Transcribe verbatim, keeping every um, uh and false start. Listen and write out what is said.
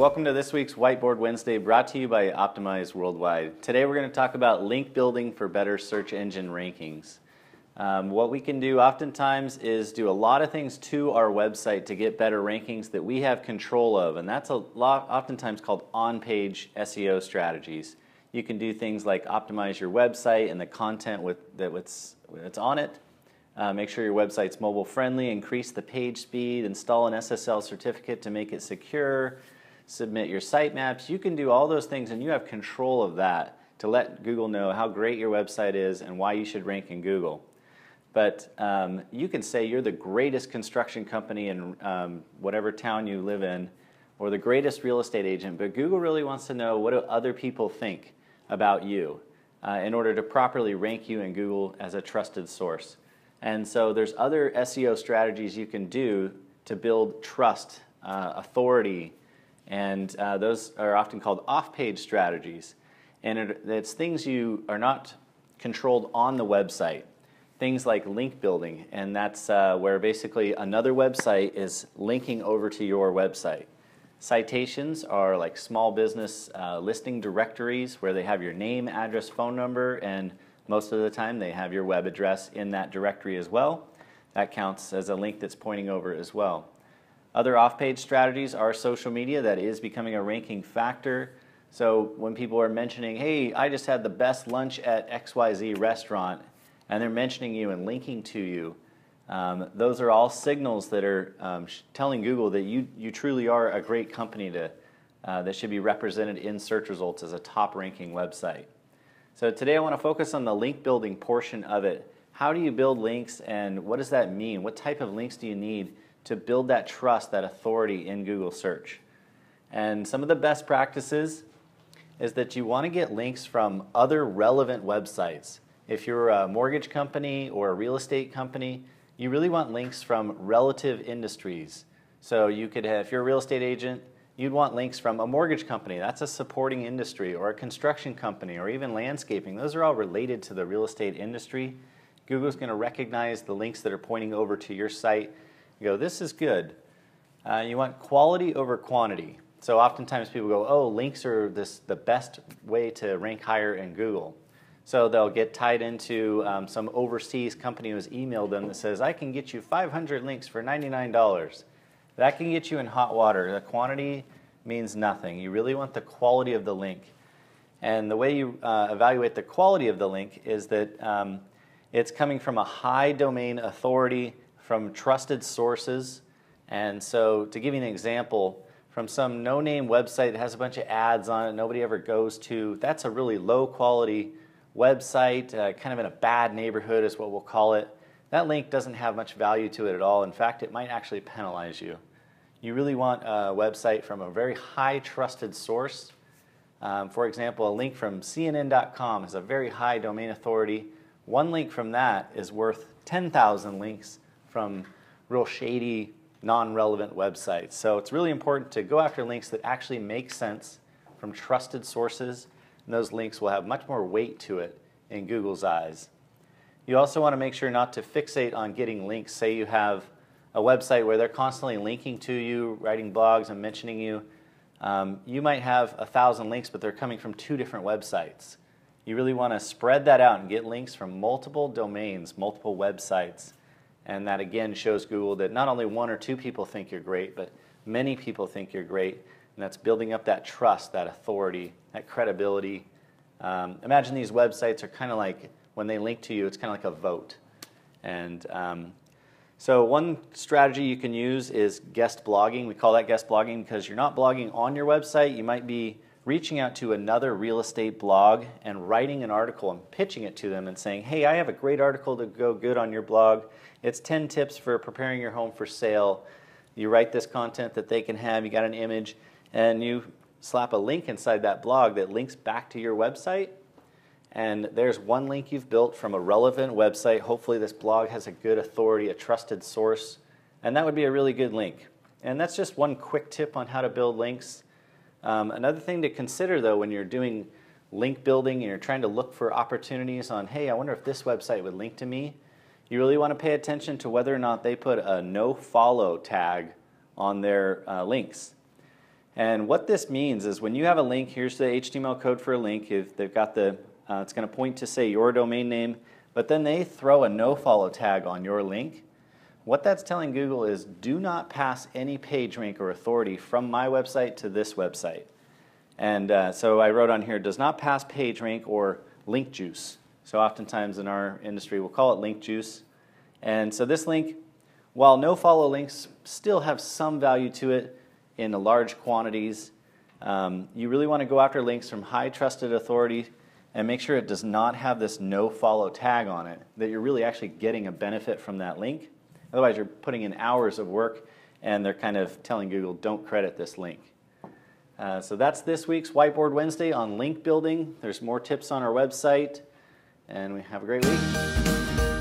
Welcome to this week's Whiteboard Wednesday, brought to you by Optimize Worldwide. Today we're going to talk about link building for better search engine rankings. Um, what we can do oftentimes is do a lot of things to our website to get better rankings that we have control of, and that's a lot oftentimes called on-page S E O strategies. You can do things like optimize your website and the content with, that what's, that's on it. Uh, make sure your website's mobile friendly, increase the page speed, install an S S L certificate to make it secure, submit your sitemaps. You can do all those things and you have control of that to let Google know how great your website is and why you should rank in Google. But um, you can say you're the greatest construction company in um, whatever town you live in, or the greatest real estate agent, but Google really wants to know what do other people think about you uh, in order to properly rank you in Google as a trusted source. And so there's other S E O strategies you can do to build trust, uh, authority, and uh, those are often called off-page strategies. And it, it's things you are not controlled on the website. Things like link building, and that's uh, where basically another website is linking over to your website. Citations are like small business uh, listing directories where they have your name, address, phone number, and most of the time they have your web address in that directory as well. That counts as a link that's pointing over as well. Other off-page strategies are social media. That is becoming a ranking factor. So when people are mentioning, hey, I just had the best lunch at X Y Z restaurant, and they're mentioning you and linking to you, um, those are all signals that are um, sh telling Google that you, you truly are a great company to, uh, that should be represented in search results as a top-ranking website. So today I want to focus on the link building portion of it. How do you build links and what does that mean? What type of links do you need to build that trust, that authority in Google search? And some of the best practices is that you want to get links from other relevant websites. If you're a mortgage company or a real estate company, you really want links from relative industries. So you could have, if you're a real estate agent, you'd want links from a mortgage company. That's a supporting industry, or a construction company, or even landscaping. Those are all related to the real estate industry. Google's going to recognize the links that are pointing over to your site. You go, this is good. Uh, you want quality over quantity. So oftentimes people go, oh, links are this the best way to rank higher in Google. So they'll get tied into um, some overseas company who's emailed them that says, I can get you five hundred links for ninety-nine dollars. That can get you in hot water. The quantity means nothing. You really want the quality of the link. And the way you uh, evaluate the quality of the link is that um, it's coming from a high domain authority, from trusted sources. And so to give you an example, from some no-name website that has a bunch of ads on it nobody ever goes to, that's a really low quality website, uh, kind of in a bad neighborhood is what we'll call it. That link doesn't have much value to it at all. In fact, it might actually penalize you. You really want a website from a very high trusted source. Um, for example, a link from C N N dot com is a very high domain authority. One link from that is worth ten thousand links from real shady, non-relevant websites. So it's really important to go after links that actually make sense from trusted sources. And those links will have much more weight to it in Google's eyes. You also want to make sure not to fixate on getting links. Say you have a website where they're constantly linking to you, writing blogs and mentioning you. Um, you might have a thousand links, but they're coming from two different websites. You really want to spread that out and get links from multiple domains, multiple websites. And that again shows Google that not only one or two people think you're great, but many people think you're great. And that's building up that trust, that authority, that credibility. Um, imagine these websites are kind of like, when they link to you, it's kind of like a vote. And um, so one strategy you can use is guest blogging. We call that guest blogging because you're not blogging on your website. You might be reaching out to another real estate blog and writing an article and pitching it to them and saying, hey, I have a great article to go good on your blog. It's ten tips for preparing your home for sale. You write this content that they can have. You got an image. And you slap a link inside that blog that links back to your website. And there's one link you've built from a relevant website. Hopefully this blog has a good authority, a trusted source. And that would be a really good link. And that's just one quick tip on how to build links. Um, another thing to consider, though, when you're doing link building and you're trying to look for opportunities on, hey, I wonder if this website would link to me, you really want to pay attention to whether or not they put a no follow tag on their uh, links. And what this means is when you have a link, here's the H T M L code for a link. If they've got the, uh, it's going to point to, say, your domain name, but then they throw a nofollow tag on your link. What that's telling Google is do not pass any page rank or authority from my website to this website. And uh, so I wrote on here, does not pass page rank or link juice. So oftentimes in our industry we'll call it link juice. And so this link, while nofollow links still have some value to it in the large quantities, um, you really want to go after links from high trusted authority and make sure it does not have this nofollow tag on it, that you're really actually getting a benefit from that link. Otherwise you're putting in hours of work and they're kind of telling Google, don't credit this link. Uh, so that's this week's Whiteboard Wednesday on link building. There's more tips on our website, and we have a great week.